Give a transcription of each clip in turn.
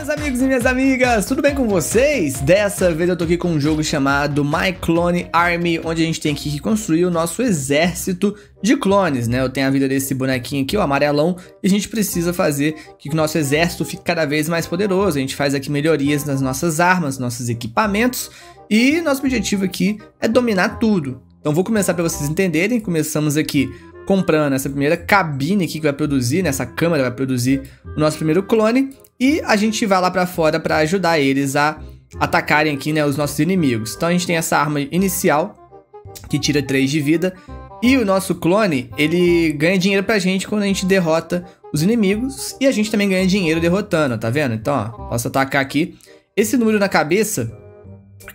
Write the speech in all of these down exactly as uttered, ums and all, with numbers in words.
Meus amigos e minhas amigas, tudo bem com vocês? Dessa vez eu tô aqui com um jogo chamado My Clone Army, onde a gente tem que construir o nosso exército de clones, né? Eu tenho a vida desse bonequinho aqui, o amarelão, e a gente precisa fazer que o nosso exército fique cada vez mais poderoso. A gente faz aqui melhorias nas nossas armas, nossos equipamentos, e nosso objetivo aqui é dominar tudo. Então vou começar para vocês entenderem. Começamos aqui comprando essa primeira cabine aqui que vai produzir, né? Essa câmera vai produzir o nosso primeiro clone. E a gente vai lá pra fora pra ajudar eles a atacarem aqui, né, os nossos inimigos. Então a gente tem essa arma inicial, que tira três de vida. E o nosso clone, ele ganha dinheiro pra gente quando a gente derrota os inimigos. E a gente também ganha dinheiro derrotando, tá vendo? Então, ó, posso atacar aqui. Esse número na cabeça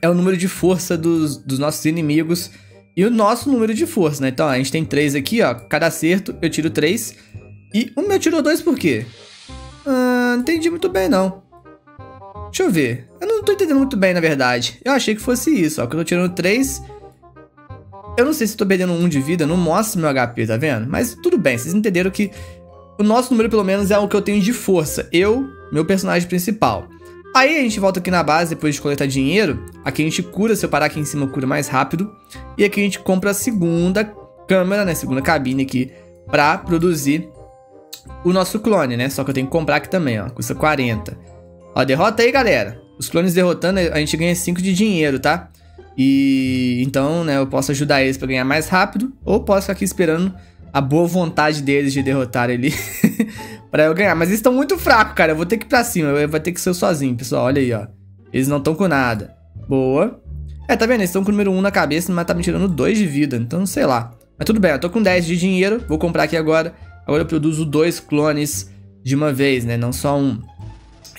é o número de força dos, dos nossos inimigos e o nosso número de força, né? Então, ó, a gente tem três aqui, ó. Cada acerto, eu tiro três. E um eu tiro dois por quê? Ah, não entendi muito bem, não. Deixa eu ver. Eu não tô entendendo muito bem, na verdade. Eu achei que fosse isso, ó. Que eu tô tirando três. Eu não sei se tô perdendo um de vida. Não mostra meu H P, tá vendo? Mas tudo bem. Vocês entenderam que o nosso número, pelo menos, é o que eu tenho de força. Eu, meu personagem principal. Aí a gente volta aqui na base, depois de coletar dinheiro. Aqui a gente cura. Se eu parar aqui em cima, eu curo mais rápido. E aqui a gente compra a segunda câmera, né? Segunda cabine aqui. Pra produzir o nosso clone, né? Só que eu tenho que comprar aqui também, ó. Custa quarenta. Ó, derrota aí, galera. Os clones derrotando, a gente ganha cinco de dinheiro, tá? E... então, né, eu posso ajudar eles pra ganhar mais rápido. Ou posso ficar aqui esperando a boa vontade deles de derrotar ele pra eu ganhar. Mas eles estão muito fracos, cara. Eu vou ter que ir pra cima. Eu vou ter que ser eu sozinho, pessoal. Olha aí, ó. Eles não estão com nada. Boa. É, tá vendo? Eles estão com o número um na cabeça, mas tá me tirando dois de vida. Então, sei lá. Mas tudo bem, eu tô com dez de dinheiro. Vou comprar aqui agora. Agora eu produzo dois clones de uma vez, né? Não só um.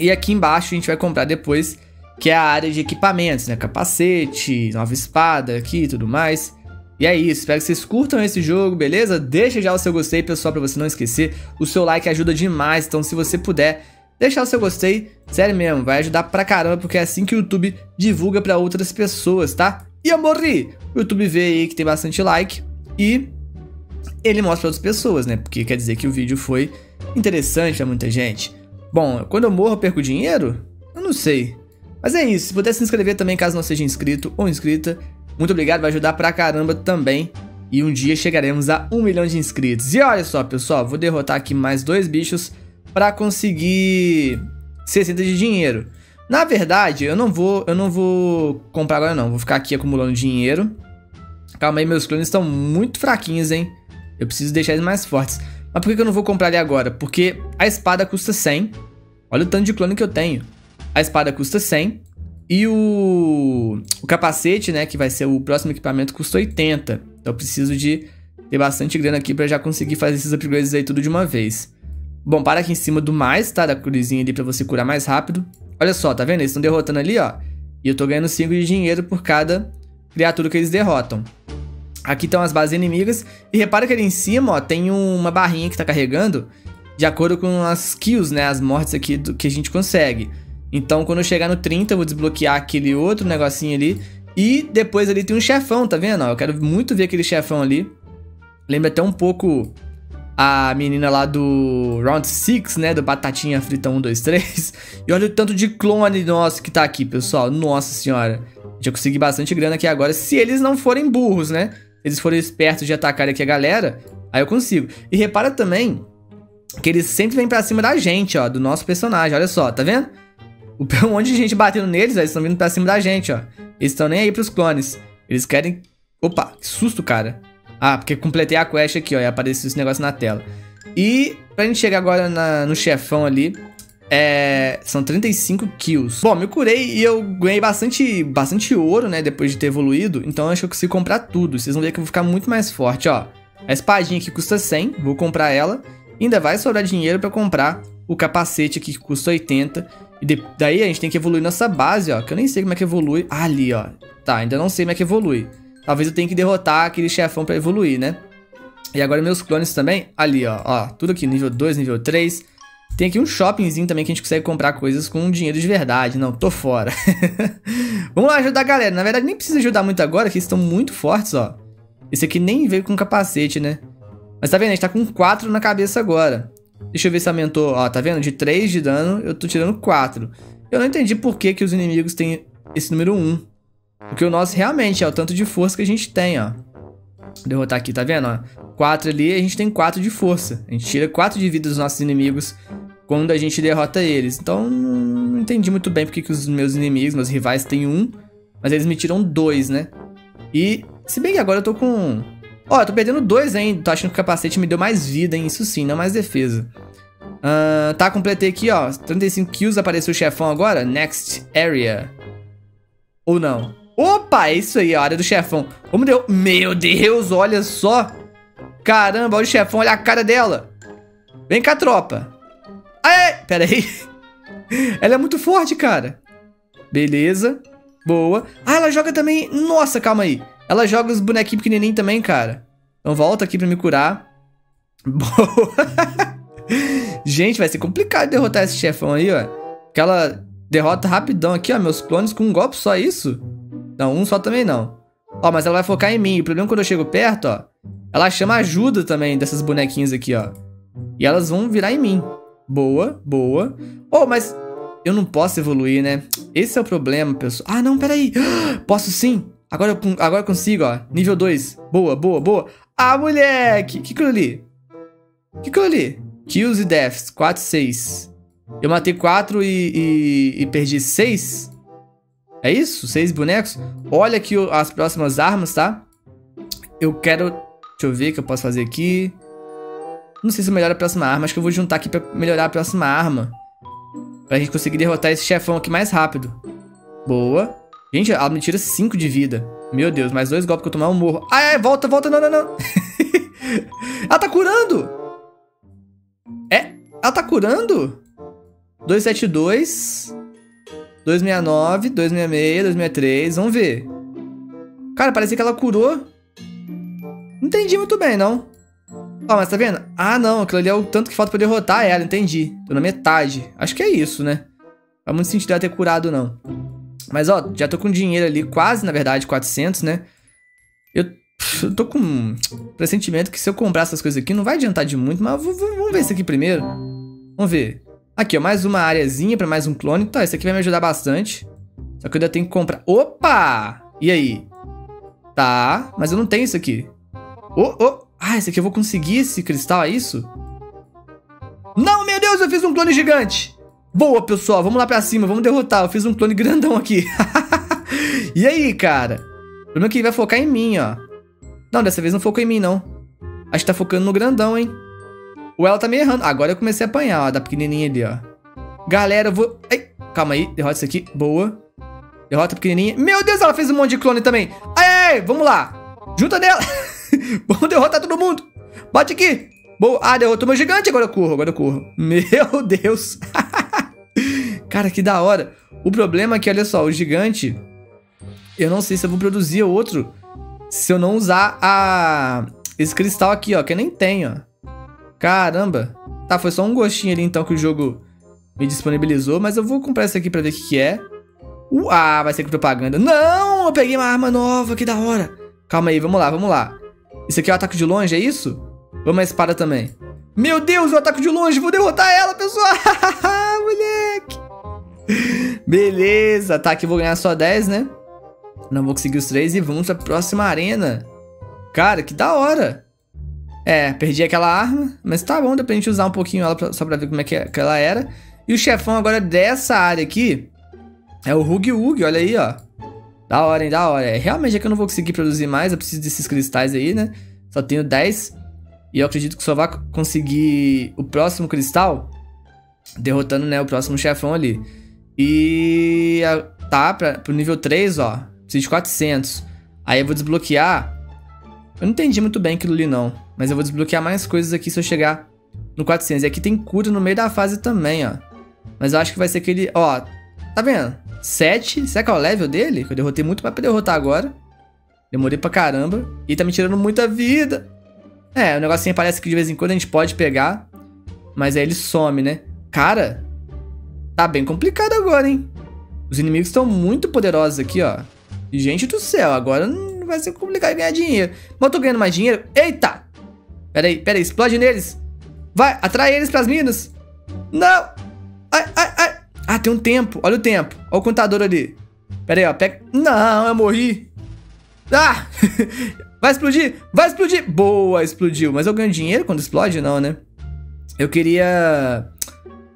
E aqui embaixo a gente vai comprar depois, que é a área de equipamentos, né? Capacete, nova espada aqui e tudo mais. E é isso. Espero que vocês curtam esse jogo, beleza? Deixa já o seu gostei, pessoal, pra você não esquecer. O seu like ajuda demais. Então, se você puder deixar o seu gostei, sério mesmo, vai ajudar pra caramba, porque é assim que o YouTube divulga pra outras pessoas, tá? E eu morri! O YouTube vê aí que tem bastante like e... ele mostra para outras pessoas, né? Porque quer dizer que o vídeo foi interessante para muita gente. Bom, quando eu morro eu perco dinheiro? Eu não sei. Mas é isso. Se puder se inscrever também caso não seja inscrito ou inscrita. Muito obrigado, vai ajudar pra caramba também. E um dia chegaremos a um milhão de inscritos. E olha só, pessoal. Vou derrotar aqui mais dois bichos para conseguir sessenta de dinheiro. Na verdade, eu não vou, eu não vou comprar agora não. Vou ficar aqui acumulando dinheiro. Calma aí, meus clones estão muito fraquinhos, hein? Eu preciso deixar eles mais fortes. Mas por que eu não vou comprar ele agora? Porque a espada custa cem. Olha o tanto de clone que eu tenho. A espada custa cem. E o, o capacete, né? Que vai ser o próximo equipamento, custa oitenta. Então eu preciso de ter bastante grana aqui pra já conseguir fazer esses upgrades aí tudo de uma vez. Bom, para aqui em cima do mais, tá? Da cruzinha ali pra você curar mais rápido. Olha só, tá vendo? Eles estão derrotando ali, ó. E eu tô ganhando cinco de dinheiro por cada criatura que eles derrotam. Aqui estão as bases inimigas. E repara que ali em cima, ó, tem uma barrinha que tá carregando de acordo com as kills, né? As mortes aqui do, que a gente consegue. Então, quando eu chegar no trinta, eu vou desbloquear aquele outro negocinho ali. E depois ali tem um chefão, tá vendo? Ó, eu quero muito ver aquele chefão ali. Lembra até um pouco a menina lá do Round seis, né? Do Batatinha Frita um, dois, três. E olha o tanto de clone nosso que tá aqui, pessoal. Nossa senhora. Já consegui bastante grana aqui agora. Se eles não forem burros, né? Eles foram espertos de atacar aqui a galera, aí eu consigo. E repara também que eles sempre vêm pra cima da gente, ó, do nosso personagem. Olha só, tá vendo? Um monte de gente batendo neles, ó, eles estão vindo pra cima da gente, ó. Eles estão nem aí pros clones. Eles querem... opa, que susto, cara. Ah, porque completei a quest aqui, ó, e apareceu esse negócio na tela. E pra gente chegar agora na... no chefão ali, é... são trinta e cinco kills. Bom, me curei e eu ganhei bastante, bastante ouro, né? Depois de ter evoluído. Então eu acho que eu consigo comprar tudo. Vocês vão ver que eu vou ficar muito mais forte, ó. A espadinha aqui custa cem. Vou comprar ela. Ainda vai sobrar dinheiro pra comprar o capacete aqui que custa oitenta. E de... daí a gente tem que evoluir nossa base, ó. Que eu nem sei como é que evolui. Ah, ali, ó. Tá, ainda não sei como é que evolui. Talvez eu tenha que derrotar aquele chefão pra evoluir, né? E agora meus clones também. Ali, ó. Ó, tudo aqui. Nível dois, nível três... Tem aqui um shoppingzinho também que a gente consegue comprar coisas com dinheiro de verdade. Não, tô fora. Vamos lá ajudar a galera. Na verdade, nem precisa ajudar muito agora, que eles estão muito fortes, ó. Esse aqui nem veio com capacete, né? Mas tá vendo? A gente tá com quatro na cabeça agora. Deixa eu ver se aumentou. Ó, tá vendo? De três de dano, eu tô tirando quatro. Eu não entendi por que, que os inimigos têm esse número um. Porque o nosso realmente é o tanto de força que a gente tem, ó. Derrotar aqui, tá vendo? Ó, quatro ali, a gente tem quatro de força. A gente tira quatro de vida dos nossos inimigos quando a gente derrota eles. Então, não entendi muito bem porque que os meus inimigos, meus rivais, têm um. Mas eles me tiram dois, né? E, se bem que agora eu tô com... Ó, eu tô perdendo dois ainda. Tô achando que o capacete me deu mais vida, hein? Isso sim, não mais defesa. Uh, tá, completei aqui, ó. trinta e cinco kills, apareceu o chefão agora. Next area. Ou não? Opa, é isso aí, a área do chefão. Como deu? Meu Deus, olha só. Caramba, olha o chefão, olha a cara dela. Vem cá, tropa. Aê, pera aí. Ela é muito forte, cara. Beleza, boa. Ah, ela joga também, nossa, calma aí. Ela joga os bonequinhos pequenininhos também, cara. Então volta aqui pra me curar. Boa. Gente, vai ser complicado derrotar esse chefão aí, ó. Porque ela derrota rapidão aqui, ó. Meus clones com um golpe só, isso? Não, um só também não. Ó, mas ela vai focar em mim. O problema é quando eu chego perto, ó. Ela chama ajuda também dessas bonequinhas aqui, ó. E elas vão virar em mim. Boa, boa. Oh, mas eu não posso evoluir, né? Esse é o problema, pessoal. Ah, não, peraí. Posso sim. Agora eu, agora eu consigo, ó. Nível dois. Boa, boa, boa. Ah, moleque. O que que eu li? O que que eu li? Kills e deaths. quatro, seis. Eu matei quatro e, e, e perdi seis. É isso? seis bonecos? Olha aqui as próximas armas, tá? Eu quero... Deixa eu ver o que eu posso fazer aqui. Não sei se eu melhoro a próxima arma. Acho que eu vou juntar aqui pra melhorar a próxima arma. Pra gente conseguir derrotar esse chefão aqui mais rápido. Boa. Gente, ela me tira cinco de vida. Meu Deus, mais dois golpes que eu tomar eu morro. Ah, é, volta, volta, não, não, não. Ela tá curando. É, ela tá curando. duzentos e setenta e dois... duzentos e sessenta e nove, duzentos e sessenta e seis, duzentos e sessenta e três, vamos ver. Cara, parecia que ela curou. Não entendi muito bem, não. Ó, mas tá vendo? Ah, não, aquilo ali é o tanto que falta pra derrotar ela, entendi. Tô na metade. Acho que é isso, né? Faz muito sentido ela ter curado, não. Mas, ó, já tô com dinheiro ali, quase, na verdade, quatrocentos, né? Eu, eu tô com um pressentimento que se eu comprar essas coisas aqui, não vai adiantar de muito, mas vou, vou, vamos ver isso aqui primeiro. Vamos ver. Aqui, ó, mais uma areazinha pra mais um clone. Tá, isso aqui vai me ajudar bastante. Só que eu ainda tenho que comprar... Opa! E aí? Tá, mas eu não tenho isso aqui. Oh, oh! Ah, esse aqui eu vou conseguir esse cristal, é isso? Não, meu Deus, eu fiz um clone gigante! Boa, pessoal, vamos lá pra cima, vamos derrotar. Eu fiz um clone grandão aqui. E aí, cara? O problema é que ele vai focar em mim, ó. Não, dessa vez não focou em mim, não. Acho que tá focando no grandão, hein? Ou ela tá me errando. Agora eu comecei a apanhar, ó, da pequenininha ali, ó. Galera, eu vou... Ai, calma aí, derrota isso aqui. Boa. Derrota a pequenininha. Meu Deus, ela fez um monte de clone também. Ai, vamos lá. Junta nela. Vamos derrotar todo mundo. Bate aqui. Boa. Ah, derrotou meu gigante. Agora eu corro, agora eu corro. Meu Deus. Cara, que da hora. O problema é que, olha só, o gigante... Eu não sei se eu vou produzir outro se eu não usar a... esse cristal aqui, ó, que eu nem tenho, ó. Caramba. Tá, foi só um gostinho ali, então, que o jogo me disponibilizou. Mas eu vou comprar essa aqui pra ver o que que é. Uh, ah, vai ser com propaganda. Não, eu peguei uma arma nova, que da hora. Calma aí, vamos lá, vamos lá. Isso aqui é o ataque de longe, é isso? Vamos a espada também. Meu Deus, o ataque de longe, vou derrotar ela, pessoal. Moleque. Beleza, tá, aqui vou ganhar só dez, né? Não vou conseguir os três e vamos pra próxima arena. Cara, que da hora. É, perdi aquela arma, mas tá bom, dá pra gente usar um pouquinho ela pra, só pra ver como é que, é que ela era. E o chefão agora dessa área aqui é o Hug Hug, olha aí, ó. Da hora, hein, da hora. É, realmente é que eu não vou conseguir produzir mais, eu preciso desses cristais aí, né? Só tenho dez e eu acredito que só vai conseguir o próximo cristal derrotando, né, o próximo chefão ali. E tá, pra, pro nível três, ó, preciso de quatrocentos. Aí eu vou desbloquear... Eu não entendi muito bem aquilo ali, não. Mas eu vou desbloquear mais coisas aqui se eu chegar no quatrocentos. E aqui tem cura no meio da fase também, ó. Mas eu acho que vai ser aquele... Ó, tá vendo? sete. Será que é o level dele? Que eu derrotei muito, mas pra derrotar agora. Demorei pra caramba. E tá me tirando muita vida. É, o negocinho parece que de vez em quando a gente pode pegar. Mas aí ele some, né? Cara, tá bem complicado agora, hein? Os inimigos estão muito poderosos aqui, ó. E, gente do céu, agora não vai ser complicado ganhar dinheiro. Mas eu tô ganhando mais dinheiro. Eita! Pera aí, pera aí, explode neles. Vai, atrai eles pras minas. Não. Ai, ai, ai. Ah, tem um tempo. Olha o tempo. Olha o contador ali. Pera aí, ó. Pega... Não, eu morri. Ah! Vai explodir. Vai explodir. Boa, explodiu. Mas eu ganho dinheiro quando explode? Não, né? Eu queria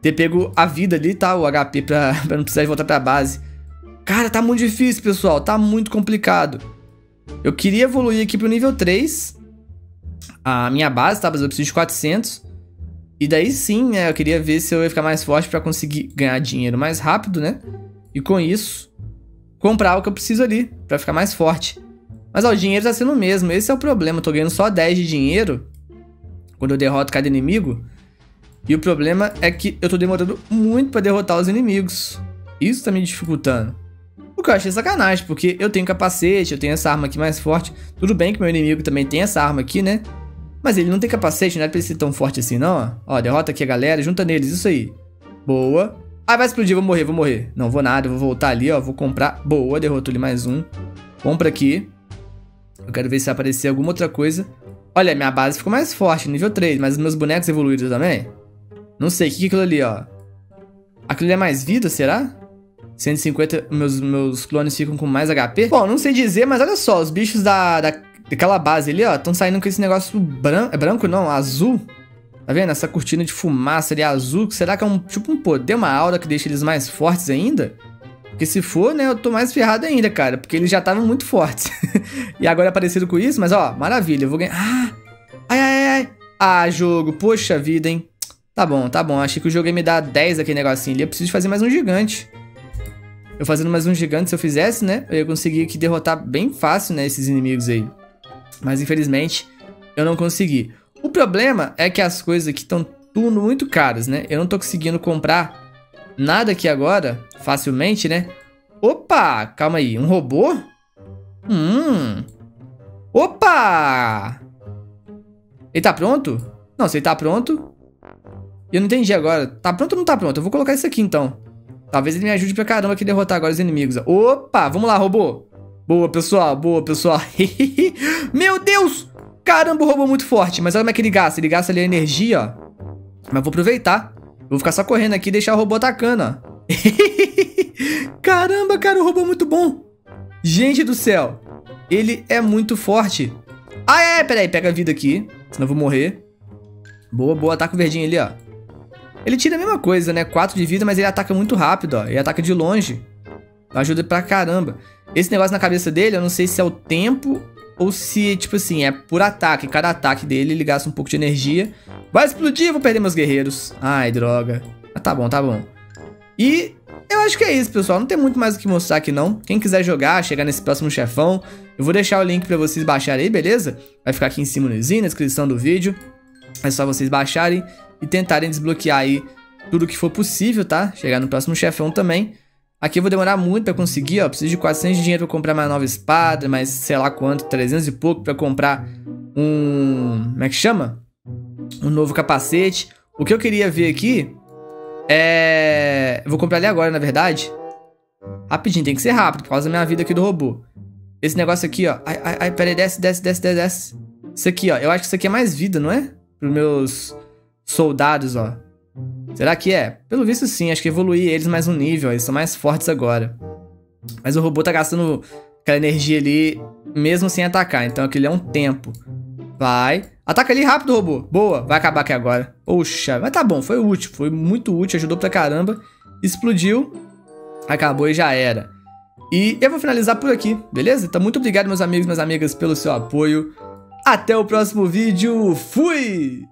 ter pego a vida ali, tá? O H P pra, pra não precisar de voltar pra base. Cara, tá muito difícil, pessoal. Tá muito complicado. Eu queria evoluir aqui pro nível três. A minha base, tá? Mas eu preciso de quatrocentos. E daí sim, né? Eu queria ver se eu ia ficar mais forte pra conseguir ganhar dinheiro mais rápido, né? E com isso, comprar o que eu preciso ali, pra ficar mais forte. Mas, ó, o dinheiro tá sendo o mesmo. Esse é o problema. Eu tô ganhando só dez de dinheiro quando eu derroto cada inimigo. E o problema é que eu tô demorando muito pra derrotar os inimigos. Isso tá me dificultando. O que eu achei sacanagem, porque eu tenho capacete, eu tenho essa arma aqui mais forte. Tudo bem que meu inimigo também tem essa arma aqui, né? Mas ele não tem capacete, não é pra ele ser tão forte assim, não. Ó, derrota aqui a galera, junta neles, isso aí. Boa. Ah, vai explodir, vou morrer, vou morrer. Não vou nada, vou voltar ali, ó, vou comprar. Boa, derrotou ali mais um. Compra aqui. Eu quero ver se aparecer alguma outra coisa. Olha, minha base ficou mais forte, nível três, mas os meus bonecos evoluíram também. Não sei, o que é aquilo ali, ó? Aquilo ali é mais vida, será? cento e cinquenta, meus, meus clones ficam com mais H P? Bom, não sei dizer, mas olha só, os bichos da, da, daquela base ali, ó, estão saindo com esse negócio branco, é branco não, azul. Tá vendo? Essa cortina de fumaça ali azul, será que é um tipo um poder, uma aura que deixa eles mais fortes ainda? Porque se for, né, eu tô mais ferrado ainda, cara, porque eles já estavam muito fortes. E agora é parecido com isso, mas ó, maravilha, eu vou ganhar... Ah! Ai, ai, ai! Ah, jogo, poxa vida, hein? Tá bom, tá bom, achei que o jogo ia me dar dez daquele negocinho ali, eu preciso de fazer mais um gigante. Eu fazendo mais um gigante, se eu fizesse, né, eu ia conseguir aqui derrotar bem fácil, né, esses inimigos aí. Mas infelizmente, eu não consegui. O problema é que as coisas aqui estão tudo muito caras, né, eu não tô conseguindo comprar nada aqui agora, facilmente, né. Opa, calma aí, um robô? Hum, opa! Ele tá pronto? Não, se ele tá pronto... Eu não entendi agora. Tá pronto ou não tá pronto? Eu vou colocar isso aqui, então. Talvez ele me ajude pra caramba aqui derrotar agora os inimigos. Opa! Vamos lá, robô. Boa, pessoal. Boa, pessoal. Meu Deus! Caramba, o robô é muito forte. Mas olha como é que ele gasta. Ele gasta ali a energia, ó. Mas vou aproveitar. Vou ficar só correndo aqui e deixar o robô atacando, ó. Caramba, cara. O robô é muito bom. Gente do céu. Ele é muito forte. Ah, é, é. Pera aí. Pega a vida aqui. Senão eu vou morrer. Boa, boa. Ataca o verdinho ali, ó. Ele tira a mesma coisa, né? quatro de vida, mas ele ataca muito rápido, ó. Ele ataca de longe. Ajuda pra caramba. Esse negócio na cabeça dele, eu não sei se é o tempo ou se, tipo assim, é por ataque. Cada ataque dele, ele gasta um pouco de energia. Vai explodir, vou perder meus guerreiros. Ai, droga. Ah, tá bom, tá bom. E eu acho que é isso, pessoal. Não tem muito mais o que mostrar aqui, não. Quem quiser jogar, chegar nesse próximo chefão, eu vou deixar o link pra vocês baixarem aí, beleza? Vai ficar aqui em cima no izinho, na descrição do vídeo. É só vocês baixarem e tentarem desbloquear aí tudo que for possível, tá? Chegar no próximo chefão também. Aqui eu vou demorar muito pra conseguir, ó. Preciso de quatrocentos de dinheiro pra comprar mais nova espada, mais sei lá quanto, trezentos e pouco pra comprar um... Como é que chama? Um novo capacete. O que eu queria ver aqui é... Eu vou comprar ali agora, na verdade. Rapidinho, tem que ser rápido, por causa da minha vida aqui do robô. Esse negócio aqui, ó. Ai, ai, ai, peraí, desce, desce, desce, desce. Isso aqui, ó. Eu acho que isso aqui é mais vida, não é? Pros meus... soldados, ó. Será que é? Pelo visto sim, acho que evoluí eles mais um nível, ó. Eles são mais fortes agora. Mas o robô tá gastando aquela energia ali, mesmo sem atacar. Então aquilo é um tempo. Vai. Ataca ali rápido, robô. Boa. Vai acabar aqui agora. Poxa. Mas tá bom, foi útil. Foi muito útil, ajudou pra caramba. Explodiu. Acabou e já era. E eu vou finalizar por aqui, beleza? Então muito obrigado, meus amigos e minhas amigas, pelo seu apoio. Até o próximo vídeo. Fui!